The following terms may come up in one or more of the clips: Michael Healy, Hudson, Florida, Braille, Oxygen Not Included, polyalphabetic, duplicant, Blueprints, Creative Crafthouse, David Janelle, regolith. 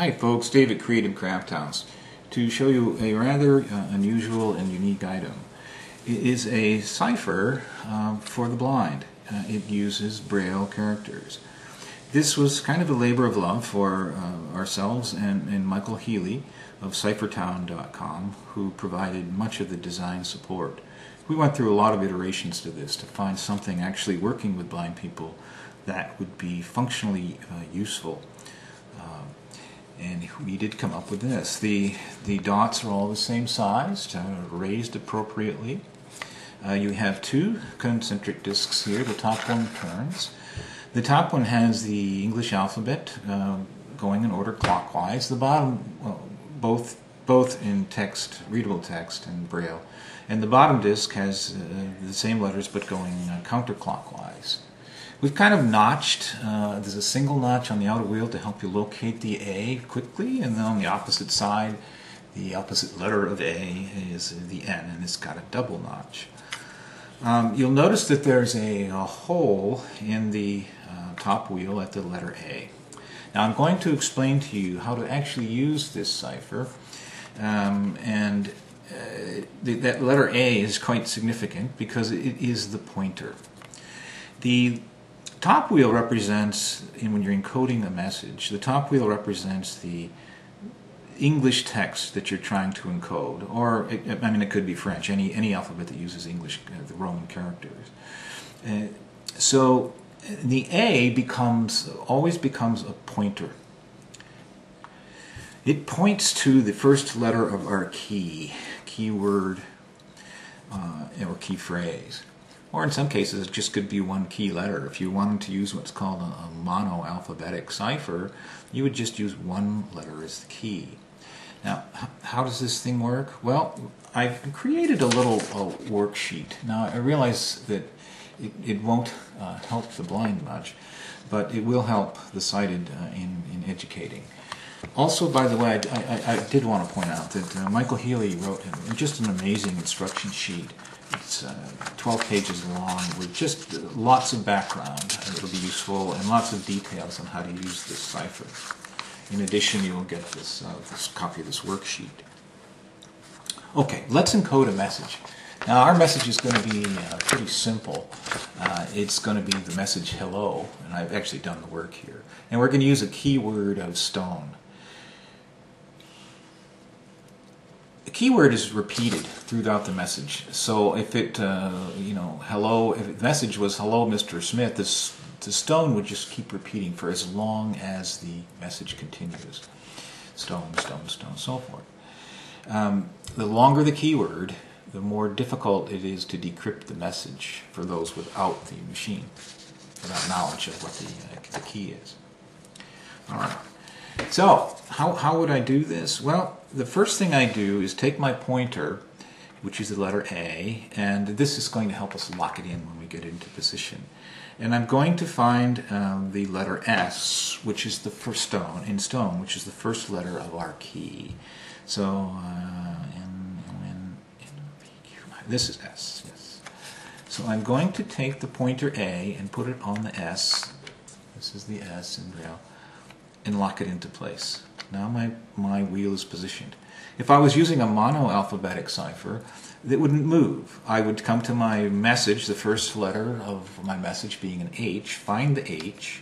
Hi folks, Dave at Creative Crafthouse to show you a rather unusual and unique item. It is a cipher for the blind. It uses Braille characters. This was kind of a labor of love for ourselves and Michael Healy of ciphertown.com, who provided much of the design support. We went through a lot of iterations to this to find something actually working with blind people that would be functionally useful. And we did come up with this. The dots are all the same size, raised appropriately. You have two concentric discs here. The top one turns. The top one has the English alphabet going in order clockwise. The bottom, well, both in text, readable text, and Braille. And the bottom disc has the same letters but going counterclockwise. We've kind of notched, there's a single notch on the outer wheel to help you locate the A quickly, and then on the opposite side, the opposite letter of A is the N, and it's got a double notch. You'll notice that there's a hole in the top wheel at the letter A. Now I'm going to explain to you how to actually use this cipher, that letter A is quite significant because it is the pointer. The top wheel represents, and when you're encoding a message, the top wheel represents the English text that you're trying to encode, or I mean, it could be French, any alphabet that uses English, the Roman characters. So the A always becomes a pointer. It points to the first letter of our keyword, or key phrase. Or in some cases, it just could be one key letter. If you wanted to use what's called a mono-alphabetic cipher, you would just use one letter as the key. Now, how does this thing work? Well, I've created a little worksheet. Now, I realize that it won't help the blind much, but it will help the sighted in educating. Also, by the way, I did want to point out that Michael Healy wrote just an amazing instruction sheet. It's 12 pages long with just lots of background. It'll be useful, and lots of details on how to use this cipher. In addition, you will get this, this copy of this worksheet. Okay, let's encode a message. Now, our message is going to be pretty simple. It's going to be the message hello, and I've actually done the work here. And we're going to use a keyword of stone. The keyword is repeated throughout the message. So if it, you know, hello, if the message was hello, Mr. Smith, the stone would just keep repeating for as long as the message continues. Stone, stone, stone, so forth. The longer the keyword, the more difficult it is to decrypt the message for those without the machine, without knowledge of what the key is. All right. So, how would I do this? Well, the first thing I do is take my pointer, which is the letter A, and this is going to help us lock it in when we get into position. And I'm going to find the letter S, which is the first stone, in stone, which is the first letter of our key. So, this is S, yes. So I'm going to take the pointer A and put it on the S. This is the S in Braille. And lock it into place. Now my wheel is positioned. If I was using a mono-alphabetic cipher, it wouldn't move. I would come to my message, the first letter of my message being an H, find the H,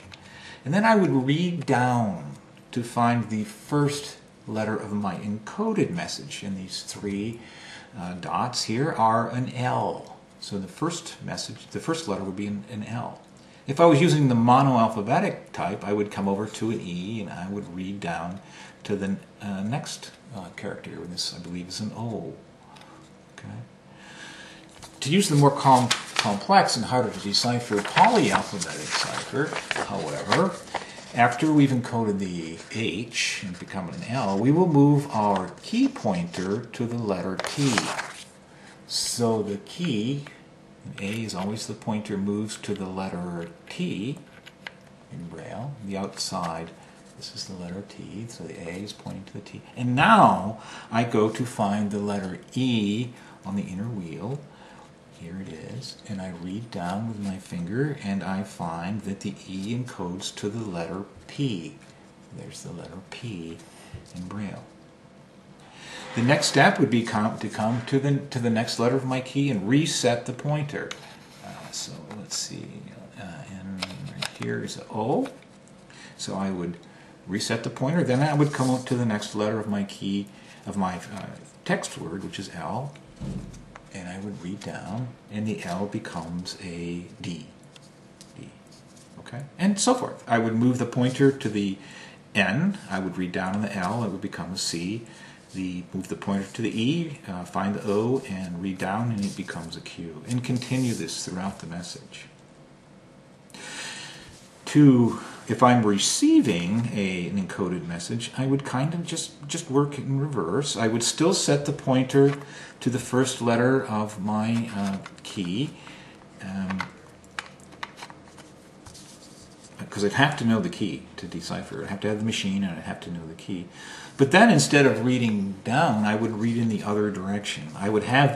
and then I would read down to find the first letter of my encoded message. And these three dots here are an L. So the first message, the first letter would be an L. If I was using the mono-alphabetic type, I would come over to an E and I would read down to the next character. This, I believe, is an O. Okay. To use the more complex and harder to decipher polyalphabetic cipher, however, after we've encoded the H and become an L, we will move our key pointer to the letter T. So the key, A is always the pointer, moves to the letter T in Braille, the outside. This is the letter T, so the A is pointing to the T. And now I go to find the letter E on the inner wheel. Here it is. And I read down with my finger, and I find that the E encodes to the letter P. There's the letter P in Braille. The next step would be to come to the next letter of my key and reset the pointer. So let's see, and right here is an O. So I would reset the pointer, then I would come up to the next letter of my key, of my text word, which is L, and I would read down, and the L becomes a D. Okay, and so forth. I would move the pointer to the N, I would read down on the L, it would become a C. Move the pointer to the E, find the O, and read down, and it becomes a Q. And continue this throughout the message. If I'm receiving an encoded message, I would kind of just work it in reverse. I would still set the pointer to the first letter of my key, because I'd have to know the key to decipher. I'd have to have the machine, and I'd have to know the key. But then, instead of reading down, I would read in the other direction. I would have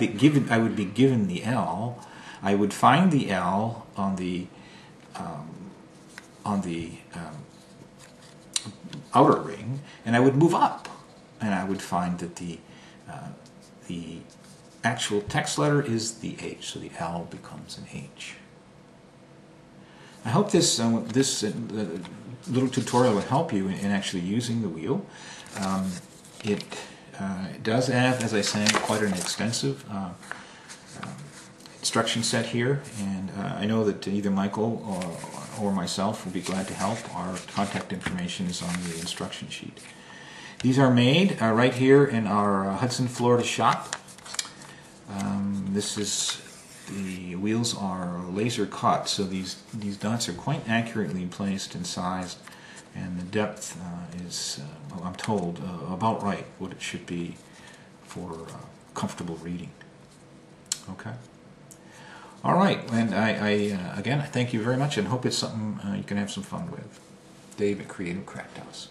I would be given the L. I would find the L on the outer ring, and I would move up, and I would find that the actual text letter is the H. So the L becomes an H. I hope this little tutorial will help you in actually using the wheel. It does have, as I said, quite an extensive instruction set here, and I know that either Michael or myself will be glad to help. Our contact information is on the instruction sheet. These are made right here in our Hudson, Florida shop. The wheels are laser cut, so these dots are quite accurately placed and sized, and the depth is, well, I'm told, about right what it should be for comfortable reading. Okay. All right, and I again, I thank you very much, and hope it's something you can have some fun with. Dave at Creative Crafthouse.